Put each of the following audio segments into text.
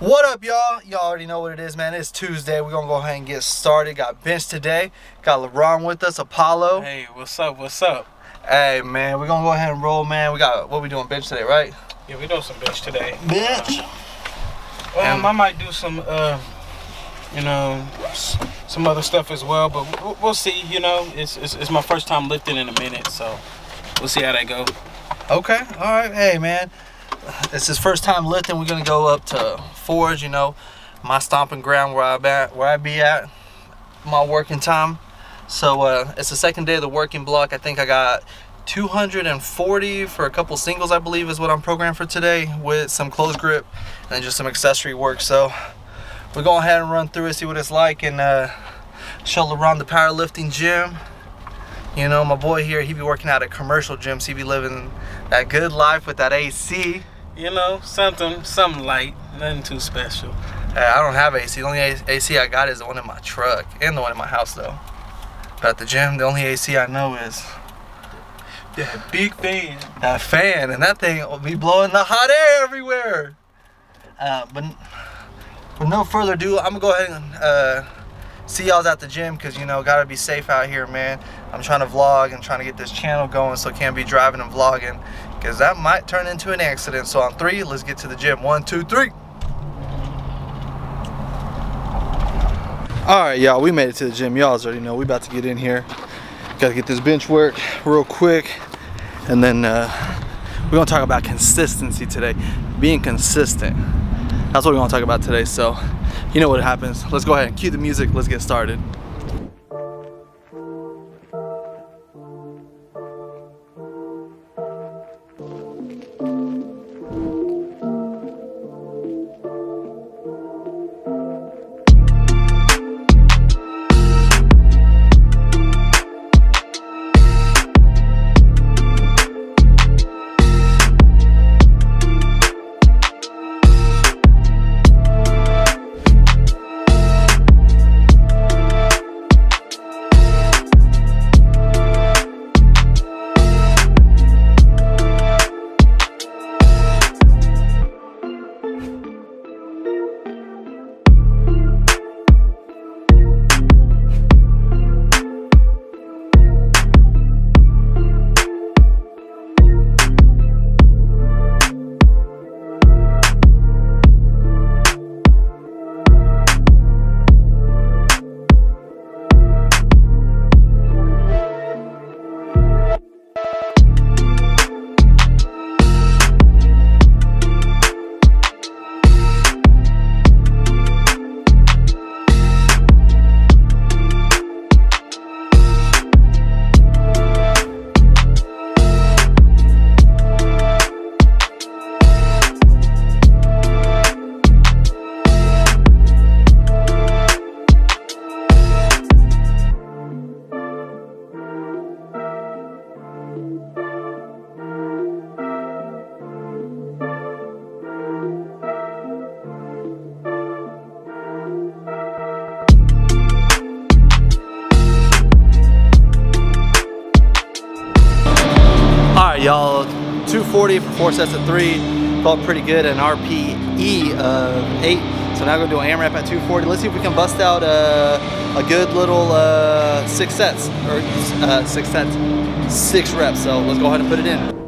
What up, y'all? Y'all already know what it is, man. It's Tuesday. We're gonna go ahead and get started. Got Bench today, got Leron with us, Apollo. Hey, what's up? What's up? Hey, man, we're gonna go ahead and roll, man. We got, what we doing, Bench today, right? Yeah, we doing some bench today. Bench. I might do some, some other stuff as well, but we'll see. You know, it's my first time lifting in a minute, so we'll see how that go. Okay. All right. Hey, man. It's his first time lifting. We're gonna go up to Forge, you know, my stomping ground where I be at my working time. So it's the second day of the working block. I think I got 240 for a couple singles, I believe, is what I'm programmed for today, with some close grip and just some accessory work. So we're going ahead and run through it, see what it's like, and show Leron the powerlifting gym. You know, my boy here, he be working out at commercial gyms. He be living that good life with that AC. You know, something light, nothing too special. Hey, I don't have AC. The only AC I got is the one in my truck and the one in my house, though. But at the gym, the only AC I know is that big fan. That fan, and that thing will be blowing the hot air everywhere. But with no further ado, I'm gonna go ahead and see y'all's at the gym, because, you know, gotta be safe out here, man. I'm trying to vlog and trying to get this channel going, so can't be driving and vlogging, because that might turn into an accident. So on three, let's get to the gym. 1, 2, 3. All right, y'all, we made it to the gym. Y'all already know we about to get in here. Gotta get this bench work real quick, and then we're gonna talk about consistency today, being consistent. That's what we're gonna talk about today. So you know what happens. Let's go ahead and cue the music. Let's get started. Y'all, 240 for 4 sets of 3, felt pretty good, an RPE of 8. So now we're gonna do an AMRAP at 240. Let's see if we can bust out a good little 6 reps. So let's go ahead and put it in.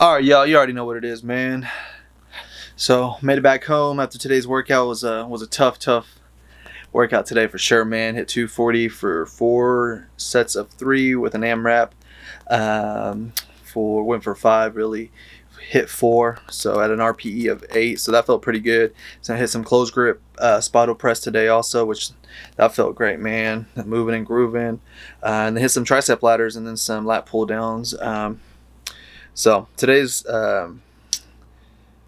All right, y'all, you already know what it is, man. So made it back home after today's workout. Was a tough workout today for sure, man. Hit 240 for 4 sets of 3 with an AMRAP. Went for 5 really. Hit 4, so at an RPE of 8, so that felt pretty good. So I hit some close grip spinal press today also, which that felt great, man. Moving and grooving, and then hit some tricep ladders and then some lat pull downs. So today's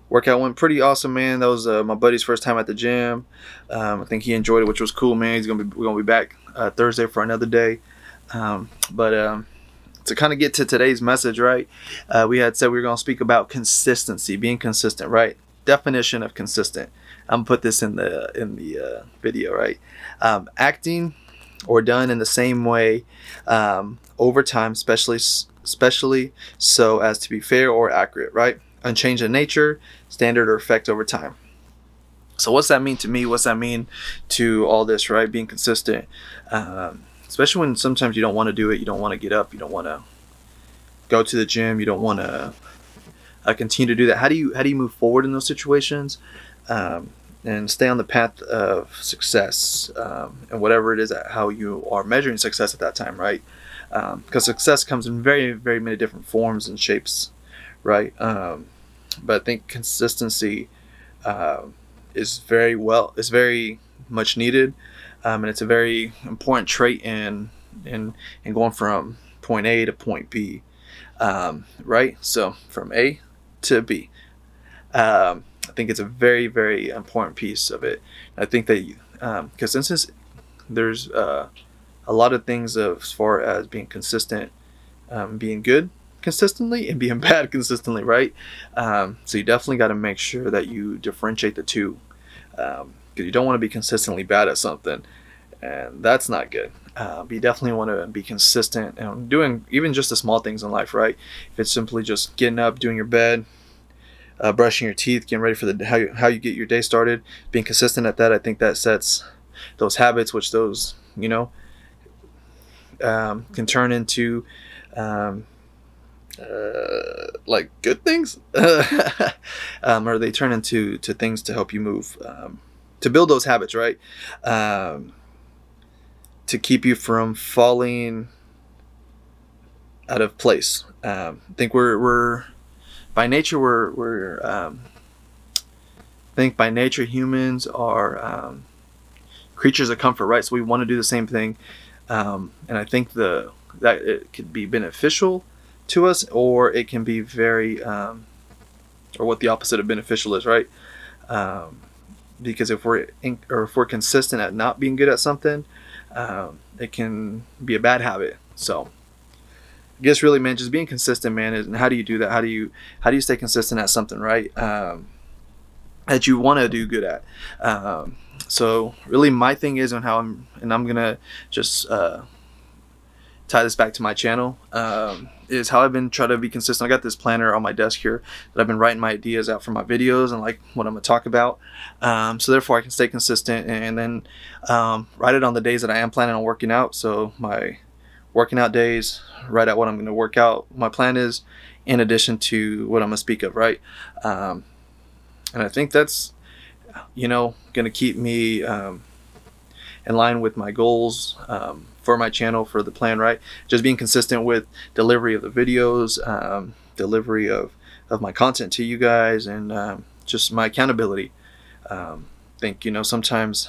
workout went pretty awesome, man. That was my buddy's first time at the gym. I think he enjoyed it, which was cool, man. We're gonna be back Thursday for another day, to kind of get to today's message, right? We had said we were going to speak about consistency, being consistent, right? Definition of consistent. I'm gonna put this in the video, right? Acting or done in the same way over time, especially so as to be fair or accurate, right? Unchanged in nature, standard or effect over time. So what's that mean to me? What's that mean to all this, right? Being consistent. Especially when sometimes you don't want to do it, you don't want to get up, you don't want to go to the gym, you don't want to continue to do that. How do you move forward in those situations and stay on the path of success and whatever it is that how you are measuring success at that time, right? Because success comes in very, very many different forms and shapes, right? But I think consistency is very much needed. And it's a very important trait in going from point A to point B, right? So from A to B, I think it's a very, very important piece of it. I think that because there's a lot of things as far as being consistent, being good consistently and being bad consistently, right? So you definitely got to make sure that you differentiate the two. Because you don't want to be consistently bad at something, and that's not good. But you definitely want to be consistent and doing even just the small things in life, right? If it's simply just getting up, doing your bed, brushing your teeth, getting ready for the how you get your day started, being consistent at that, I think that sets those habits, which those, you know, can turn into like good things, or they turn into things to help you move. To build those habits, right? To keep you from falling out of place. I think by nature humans are creatures of comfort, right? So we want to do the same thing, and I think that it could be beneficial to us, or it can be very, or what the opposite of beneficial is, right? Because if we're consistent at not being good at something, it can be a bad habit. So I guess really, man, just being consistent, man, and how do you do that? How do you stay consistent at something, right? That you want to do good at. So really my thing is on how I'm gonna just tie this back to my channel, is how I've been trying to be consistent. I got this planner on my desk here that I've been writing my ideas out for my videos and like what I'm gonna talk about. So therefore I can stay consistent and then write it on the days that I am planning on working out. So my working out days, write out what I'm gonna work out, my plan is, in addition to what I'm gonna speak of, right? And I think that's, you know, gonna keep me in line with my goals, for my channel, for the plan, right? Just being consistent with delivery of the videos, delivery of my content to you guys, and just my accountability. I think, you know, sometimes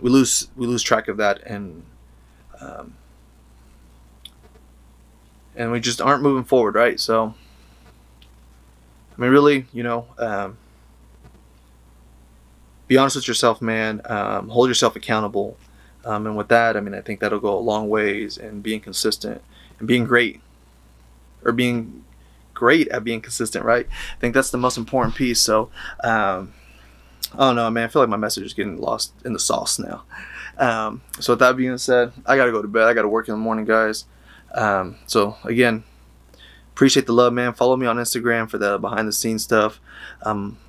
we lose track of that, and we just aren't moving forward, right? So I mean, really, you know, be honest with yourself, man. Hold yourself accountable. And with that, I mean, I think that'll go a long ways in being consistent and being great at being consistent, right? I think that's the most important piece. So, I don't know, man, I feel like my message is getting lost in the sauce now. So with that being said, I got to go to bed. I got to work in the morning, guys. So again, appreciate the love, man. Follow me on Instagram for the behind the scenes stuff.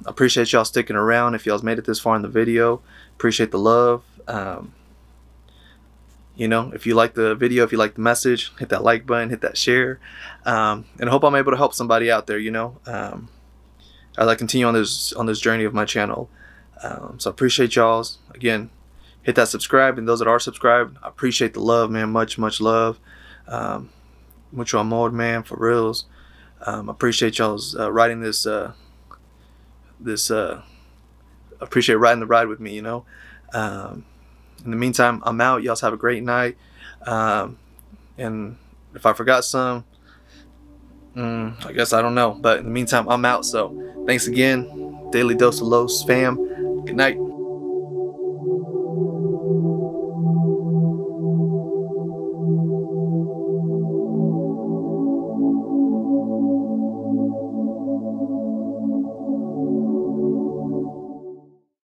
Appreciate y'all sticking around. If y'all's made it this far in the video, appreciate the love. You know, if you like the video, if you like the message, hit that like button, hit that share. And I hope I'm able to help somebody out there, you know, as I continue on this journey of my channel. So I appreciate y'all. Again, hit that subscribe, and those that are subscribed, I appreciate the love, man. Much, much love. Mucho amor, man, for reals. I appreciate y'all's riding this, appreciate riding the ride with me, you know. In the meantime, I'm out. Y'all have a great night. And if I forgot some, I guess I don't know. But in the meantime, I'm out. So thanks again, Daily Dos of Los fam. Good night.